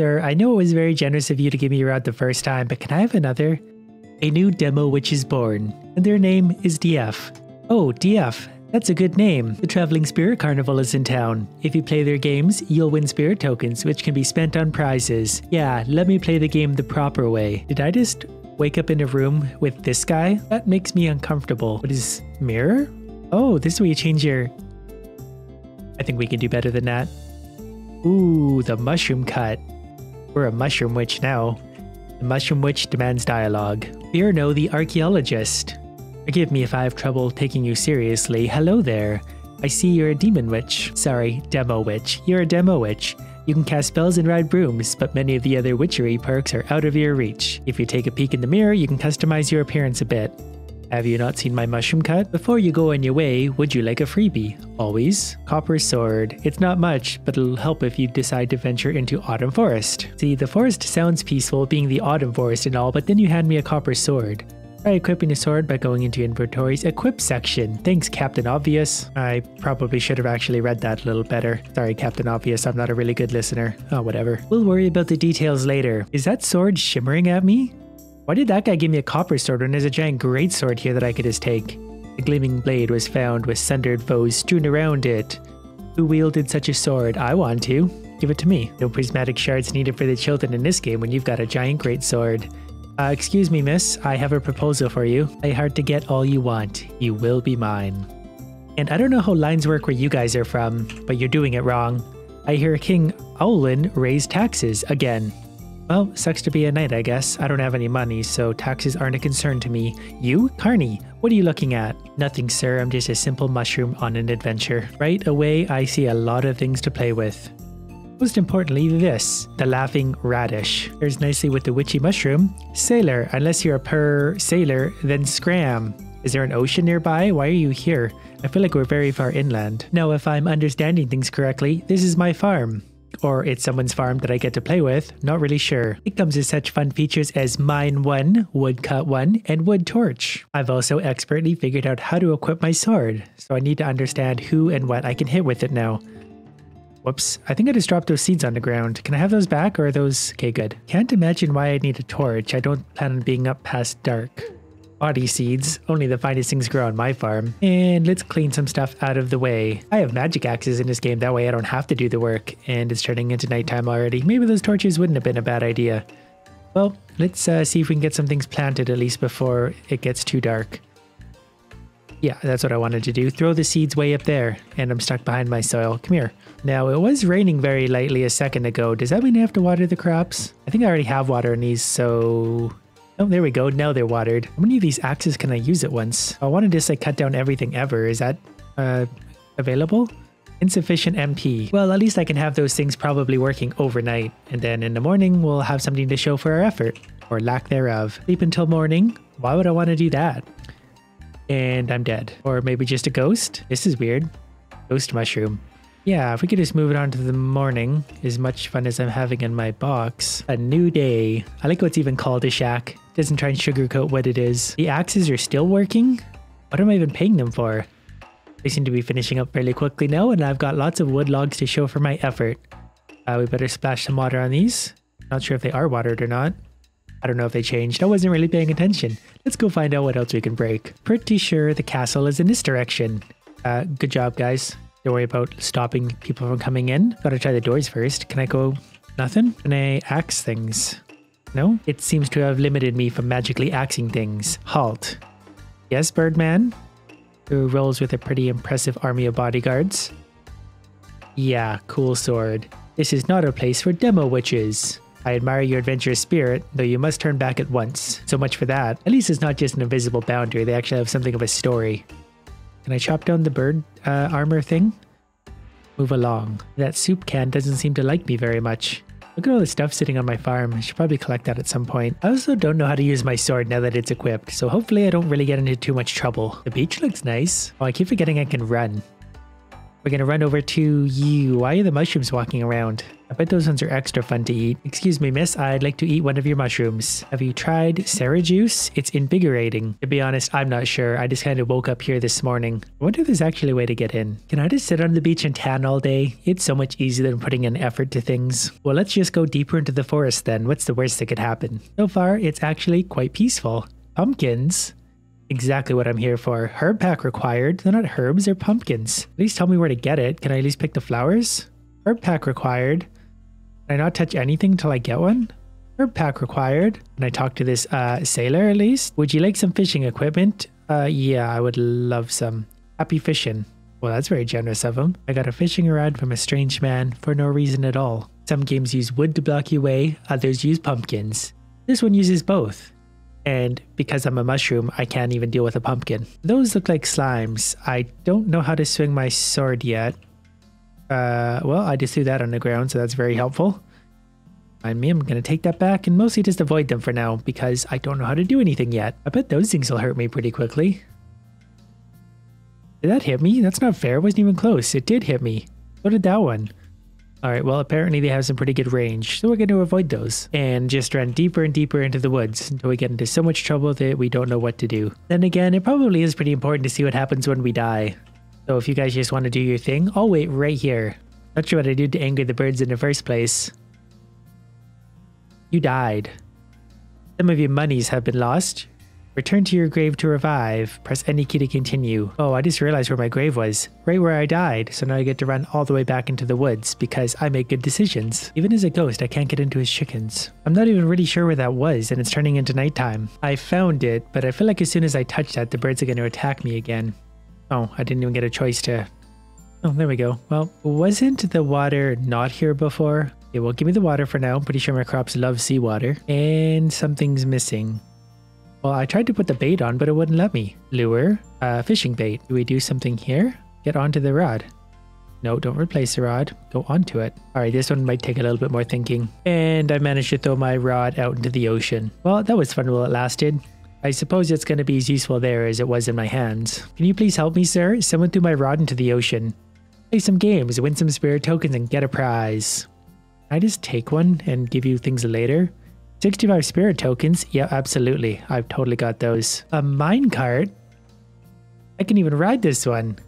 sir, I know it was very generous of you to give me your route the first time, but can I have another? A new demo witch is born, and their name is DF. Oh, DF. That's a good name. The Traveling Spirit Carnival is in town. If you play their games, you'll win spirit tokens, which can be spent on prizes. Yeah, let me play the game the proper way. Did I just wake up in a room with this guy? That makes me uncomfortable. What is mirror? Oh, this is where you change your... I think we can do better than that. Ooh, the mushroom cut. We're a mushroom witch now. The mushroom witch demands dialogue. Fear no, the archaeologist. Forgive me if I have trouble taking you seriously. Hello there. I see you're a demon witch. Sorry, demo witch. You're a demo witch. You can cast spells and ride brooms, but many of the other witchery perks are out of your reach. If you take a peek in the mirror, you can customize your appearance a bit. Have you not seen my mushroom cut? Before you go on your way, would you like a freebie? Always. Copper sword. It's not much, but it'll help if you decide to venture into Autumn Forest. See, the forest sounds peaceful, being the Autumn Forest and all, but then you hand me a copper sword. Try equipping a sword by going into inventory's equip section. Thanks, Captain Obvious. I probably should have actually read that a little better. Sorry, Captain Obvious, I'm not a really good listener. Oh, whatever. We'll worry about the details later. Is that sword shimmering at me? Why did that guy give me a copper sword when there's a giant greatsword here that I could just take? The gleaming blade was found with sundered foes strewn around it. Who wielded such a sword? I want to. Give it to me. No prismatic shards needed for the children in this game when you've got a giant greatsword. Excuse me, miss. I have a proposal for you. Play hard to get all you want. You will be mine. And I don't know how lines work where you guys are from, but you're doing it wrong. I hear King Olin raise taxes again. Well, sucks to be a knight, I guess. I don't have any money, so taxes aren't a concern to me. You? Carney, what are you looking at? Nothing, sir. I'm just a simple mushroom on an adventure. Right away, I see a lot of things to play with. Most importantly, this, the laughing radish. Pairs nicely with the witchy mushroom. Sailor, unless you're a sailor, then scram. Is there an ocean nearby? Why are you here? I feel like we're very far inland. Now, if I'm understanding things correctly, this is my farm. Or it's someone's farm that I get to play with. Not really sure. It comes with such fun features as Mine 1, Woodcut 1, and Wood Torch. I've also expertly figured out how to equip my sword, so I need to understand who and what I can hit with it now. Whoops, I think I just dropped those seeds on the ground. Can I have those back, or are those... Okay, good. Can't imagine why I need a torch. I don't plan on being up past dark. Body seeds. Only the finest things grow on my farm. And let's clean some stuff out of the way. I have magic axes in this game, that way I don't have to do the work. And it's turning into nighttime already. Maybe those torches wouldn't have been a bad idea. Well, let's see if we can get some things planted, at least before it gets too dark. Yeah, that's what I wanted to do. Throw the seeds way up there. And I'm stuck behind my soil. Come here. Now, it was raining very lightly a second ago. Does that mean I have to water the crops? I think I already have water in these, so... Oh, there we go. Now they're watered. How many of these axes can I use at once? I want to just, like, cut down everything ever. Is that, available? Insufficient MP. Well, at least I can have those things probably working overnight. And then in the morning, we'll have something to show for our effort. Or lack thereof. Sleep until morning? Why would I want to do that? And I'm dead. Or maybe just a ghost? This is weird. Ghost mushroom. Yeah, if we could just move it on to the morning. As much fun as I'm having in my box. A new day. I like what's even called a shack. Doesn't try and sugarcoat what it is. The axes are still working? What am I even paying them for? They seem to be finishing up fairly quickly now, and I've got lots of wood logs to show for my effort. We better splash some water on these. Not sure if they are watered or not. I don't know if they changed. I wasn't really paying attention. Let's go find out what else we can break. Pretty sure the castle is in this direction. Good job, guys. Don't worry about stopping people from coming in. Gotta try the doors first. Can I go... nothing? Can I axe things? No? It seems to have limited me from magically axing things. Halt. Yes, Birdman? Who rolls with a pretty impressive army of bodyguards. Yeah, cool sword. This is not a place for demo witches. I admire your adventurous spirit, though you must turn back at once. So much for that. At least it's not just an invisible boundary, they actually have something of a story. Can I chop down the bird armor thing? Move along. That soup can doesn't seem to like me very much. Look at all the stuff sitting on my farm. I should probably collect that at some point. I also don't know how to use my sword now that it's equipped, so hopefully I don't really get into too much trouble. The beach looks nice. Oh, I keep forgetting I can run. We're gonna run over to you. Why are the mushrooms walking around? I bet those ones are extra fun to eat. Excuse me, miss, I'd like to eat one of your mushrooms. Have you tried Sarah juice? It's invigorating. To be honest, I'm not sure. I just kind of woke up here this morning. I wonder if there's actually a way to get in. Can I just sit on the beach and tan all day? It's so much easier than putting in effort to things. Well, let's just go deeper into the forest then. What's the worst that could happen? So far, it's actually quite peaceful. Pumpkins? Exactly what I'm here for. Herb pack required. They're not herbs, they're pumpkins. At least tell me where to get it. Can I at least pick the flowers? Herb pack required. Can I not touch anything till I get one? Herb pack required. Can I talk to this sailor at least? Would you like some fishing equipment? Yeah, I would love some. Happy fishing. Well, that's very generous of him. I got a fishing rod from a strange man for no reason at all. Some games use wood to block your way, others use pumpkins. This one uses both. And because I'm a mushroom, I can't even deal with a pumpkin. Those look like slimes. I don't know how to swing my sword yet. Well, I just threw that on the ground, so that's very helpful. I mean, I'm gonna take that back and mostly just avoid them for now because I don't know how to do anything yet. I bet those things will hurt me pretty quickly. Did that hit me? That's not fair. It wasn't even close. It did hit me. So did that one. Alright, well, apparently they have some pretty good range, so we're going to avoid those. And just run deeper and deeper into the woods until we get into so much trouble that we don't know what to do. Then again, it probably is pretty important to see what happens when we die. So if you guys just want to do your thing, I'll wait right here. Not sure what I did to anger the birds in the first place. You died. Some of your monies have been lost. Return to your grave to revive. Press any key to continue. Oh, I just realized where my grave was. Right where I died. So now I get to run all the way back into the woods because I make good decisions. Even as a ghost, I can't get into his chickens. I'm not even really sure where that was, and it's turning into nighttime. I found it, but I feel like as soon as I touch that, the birds are going to attack me again. Oh, I didn't even get a choice to... Oh, there we go. Well, wasn't the water not here before? Okay, well, give me the water for now. I'm pretty sure my crops love seawater. And something's missing. Well, I tried to put the bait on, but it wouldn't let me. Lure, fishing bait. Do we do something here? Get onto the rod. No, don't replace the rod. Go onto it. All right, this one might take a little bit more thinking. And I managed to throw my rod out into the ocean. Well, that was fun while it lasted. I suppose it's going to be as useful there as it was in my hands. Can you please help me, sir? Someone threw my rod into the ocean. Play some games, win some spirit tokens, and get a prize. Can I just take one and give you things later? 65 spirit tokens? Yeah, absolutely. I've totally got those. A minecart? I can even ride this one.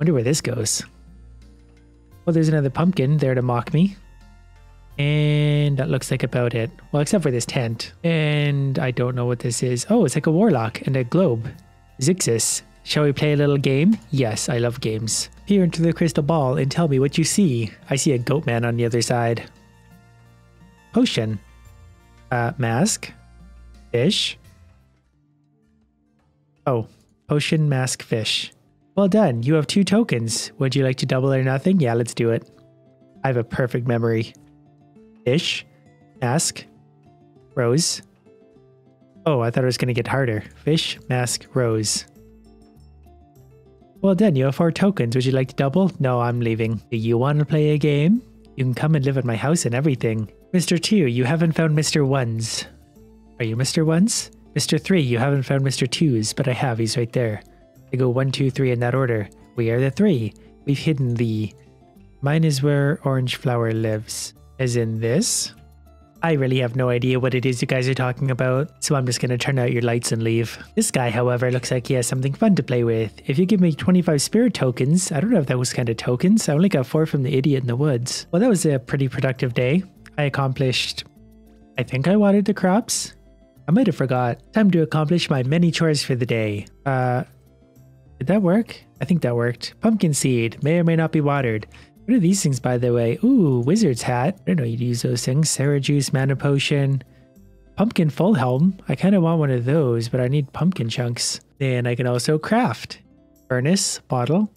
Wonder where this goes. Well, there's another pumpkin there to mock me. And that looks like about it. Well, except for this tent. And I don't know what this is. Oh, it's like a warlock and a globe. Zixis. Shall we play a little game? Yes, I love games. Peer into the crystal ball and tell me what you see. I see a goat man on the other side. Potion. Mask, fish. Oh, potion, mask, fish. Well done. You have 2 tokens. Would you like to double or nothing? Yeah, let's do it. I have a perfect memory. Fish, mask, rose. Oh, I thought it was going to get harder. Fish, mask, rose. Well done. You have 4 tokens. Would you like to double? No, I'm leaving. Do you want to play a game? You can come and live at my house and everything. Mr. 2, you haven't found Mr. 1's. Are you Mr. 1's? Mr. 3, you haven't found Mr. 2's, but I have. He's right there. They go 1, 2, 3 in that order. We are the 3. We've hidden the... Mine is where Orange Flower lives. As in this? I really have no idea what it is you guys are talking about, so I'm just going to turn out your lights and leave. This guy, however, looks like he has something fun to play with. If you give me 25 spirit tokens, I don't know if that was kind of tokens. I only got 4 from the idiot in the woods. Well, that was a pretty productive day. I accomplished... I think I watered the crops? I might have forgot. Time to accomplish my many chores for the day. Did that work? I think that worked. Pumpkin seed. May or may not be watered. What are these things, by the way? Ooh, wizard's hat. I don't know you'd use those things. Sarah juice, mana potion. Pumpkin full helm. I kind of want one of those, but I need pumpkin chunks. And I can also craft. Furnace, bottle.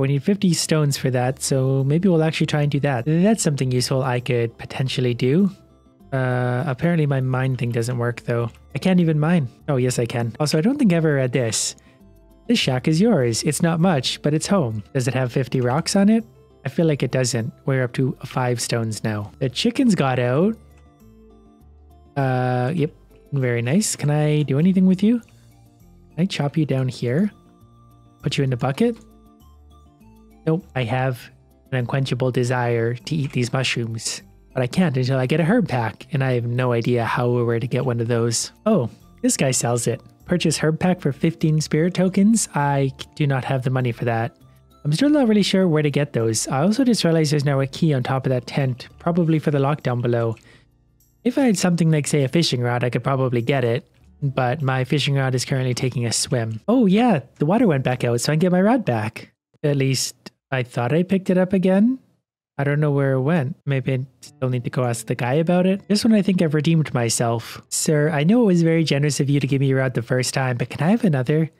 We need 50 stones for that, so maybe we'll actually try and do that. That's something useful I could potentially do. Apparently my mine thing doesn't work, though. I can't even mine. Oh, yes, I can. Also, I don't think I ever read this. This shack is yours. It's not much, but it's home. Does it have 50 rocks on it? I feel like it doesn't. We're up to 5 stones now. The chickens got out. Yep. Very nice. Can I do anything with you? Can I chop you down here? Put you in the bucket? Nope, I have an unquenchable desire to eat these mushrooms, but I can't until I get a herb pack, and I have no idea how or where to get one of those. Oh, this guy sells it. Purchase herb pack for 15 spirit tokens. I do not have the money for that. I'm still not really sure where to get those. I also just realized there's now a key on top of that tent, probably for the lock down below. If I had something like, say, a fishing rod, I could probably get it, but my fishing rod is currently taking a swim. Oh yeah, the water went back out, so I can get my rod back. At least, I thought I picked it up again. I don't know where it went. Maybe I still need to go ask the guy about it. This one I think I've redeemed myself. Sir, I know it was very generous of you to give me your rod the first time, but can I have another?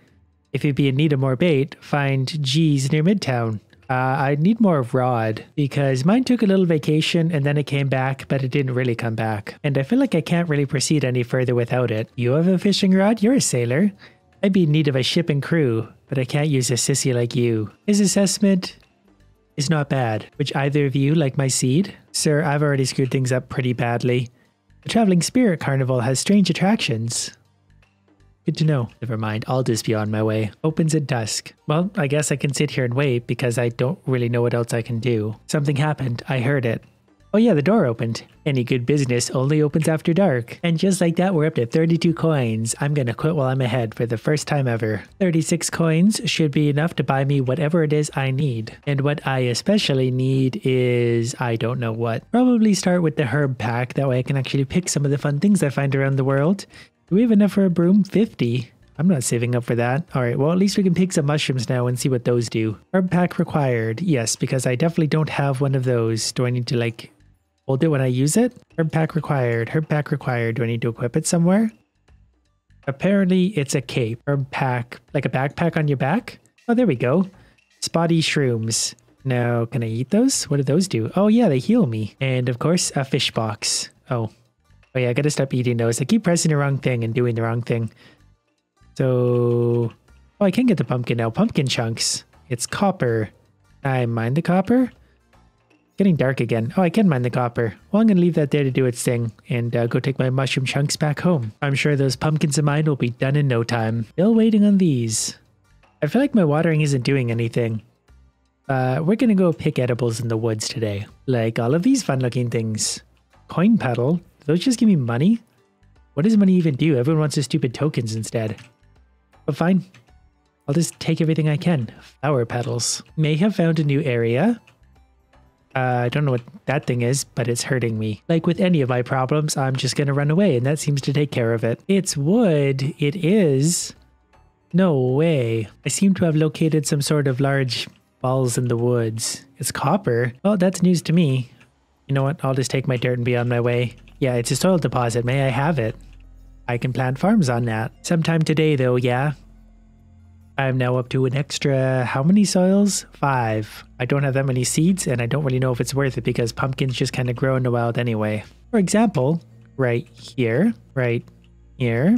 If you'd be in need of more bait, find G's near Midtown. I need more of rod, because mine took a little vacation and then it came back, but it didn't really come back. And I feel like I can't really proceed any further without it. You have a fishing rod? You're a sailor. I'd be in need of a ship and crew, but I can't use a sissy like you. His assessment is not bad. Which either of you like my seed? Sir, I've already screwed things up pretty badly. The Traveling Spirit Carnival has strange attractions. Good to know. Never mind, I'll just be on my way. Opens at dusk. Well, I guess I can sit here and wait because I don't really know what else I can do. Something happened. I heard it. Oh yeah, the door opened. Any good business only opens after dark. And just like that, we're up to 32 coins. I'm gonna quit while I'm ahead for the first time ever. 36 coins should be enough to buy me whatever it is I need. And what I especially need is... I don't know what. Probably start with the herb pack. That way I can actually pick some of the fun things I find around the world. Do we have enough for a broom? 50. I'm not saving up for that. Alright, well at least we can pick some mushrooms now and see what those do. Herb pack required. Yes, because I definitely don't have one of those. Do I need to like hold it when I use it? Herb pack required. Herb pack required. Do I need to equip it somewhere? Apparently it's a cape. Herb pack. Like a backpack on your back? Oh, there we go. Spotty shrooms. Now, can I eat those? What do those do? Oh yeah, they heal me. And of course, a fish box. Oh. Oh yeah, I gotta stop eating those. I keep pressing the wrong thing and doing the wrong thing. So... oh, I can get the pumpkin now. Pumpkin chunks. It's copper. Can I mine the copper? It's getting dark again. Oh, I can mine the copper. Well, I'm gonna leave that there to do its thing and go take my mushroom chunks back home. I'm sure those pumpkins of mine will be done in no time. Still waiting on these. I feel like my watering isn't doing anything. We're gonna go pick edibles in the woods today. Like all of these fun-looking things. Coin petal. Those just give me money? What does money even do? Everyone wants the stupid tokens instead. But fine. I'll just take everything I can. Flower petals. May have found a new area. I don't know what that thing is, but it's hurting me. Like with any of my problems, I'm just gonna run away, and that seems to take care of it. It's wood. It is. No way. I seem to have located some sort of large balls in the woods. It's copper. Well, that's news to me. You know what? I'll just take my dirt and be on my way. Yeah, it's a soil deposit. May I have it? I can plant farms on that. Sometime today, though, yeah? I'm now up to an extra... how many soils? 5. I don't have that many seeds, and I don't really know if it's worth it because pumpkins just kind of grow in the wild anyway. For example, right here. Right here.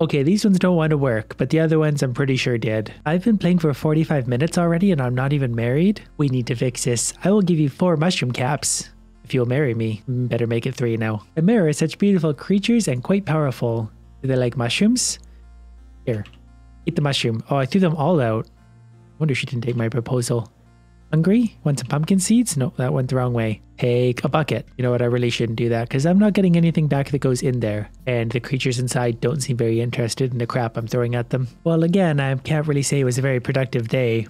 Okay, these ones don't want to work, but the other ones I'm pretty sure did. I've been playing for 45 minutes already, and I'm not even married. We need to fix this. I will give you 4 mushroom caps. If you'll marry me. Better make it 3 now. Chimera are such beautiful creatures and quite powerful. Do they like mushrooms? Here. Eat the mushroom. Oh, I threw them all out. I wonder if she didn't take my proposal. Hungry? Want some pumpkin seeds? No, that went the wrong way. Take a bucket. You know what? I really shouldn't do that because I'm not getting anything back that goes in there. And the creatures inside don't seem very interested in the crap I'm throwing at them. Well, again, I can't really say it was a very productive day.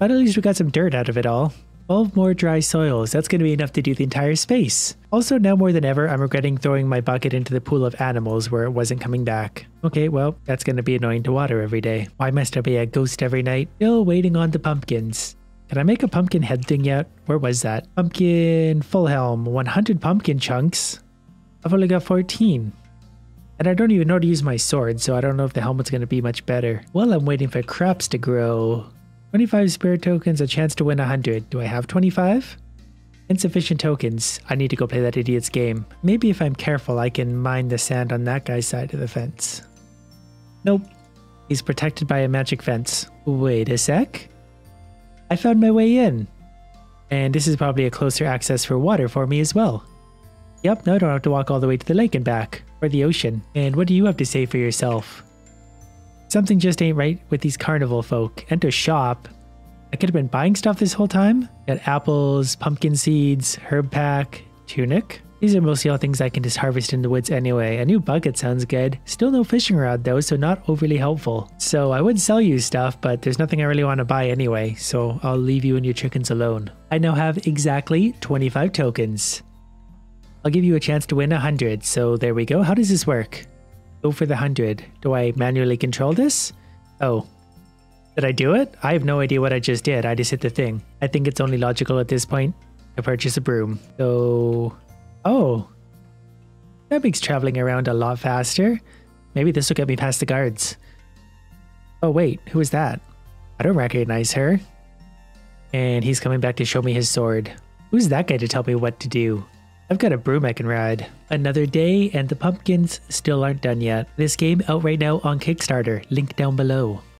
But at least we got some dirt out of it all. 12 more dry soils, that's going to be enough to do the entire space. Also, now more than ever, I'm regretting throwing my bucket into the pool of animals where it wasn't coming back. Okay, well, that's going to be annoying to water every day. Why must I be a ghost every night? Still waiting on the pumpkins. Can I make a pumpkin head thing yet? Where was that? Pumpkin full helm, 100 pumpkin chunks. I've only got 14. And I don't even know how to use my sword, so I don't know if the helmet's going to be much better. Well, I'm waiting for crops to grow. 25 spirit tokens, a chance to win 100. Do I have 25? Insufficient tokens. I need to go play that idiot's game. Maybe if I'm careful, I can mine the sand on that guy's side of the fence. Nope. He's protected by a magic fence. Wait a sec. I found my way in. And this is probably a closer access for water for me as well. Yep, now I don't have to walk all the way to the lake and back. Or the ocean. And what do you have to say for yourself? Something just ain't right with these carnival folk. Enter shop. I could have been buying stuff this whole time. Got apples, pumpkin seeds, herb pack, tunic. These are mostly all things I can just harvest in the woods anyway. A new bucket sounds good. Still no fishing rod though, so not overly helpful. So I would sell you stuff, but there's nothing I really want to buy anyway, so I'll leave you and your chickens alone. I now have exactly 25 tokens. I'll give you a chance to win 100, so there we go. How does this work? Go for the 100. Do I manually control this? Oh. Did I do it? I have no idea what I just did. I just hit the thing. I think it's only logical at this point to purchase a broom. So... oh. That makes traveling around a lot faster. Maybe this will get me past the guards. Oh wait, who is that? I don't recognize her. And he's coming back to show me his sword. Who's that guy to tell me what to do? I've got a broom I can ride. Another day, and the pumpkins still aren't done yet. This game out right now on Kickstarter. Link down below.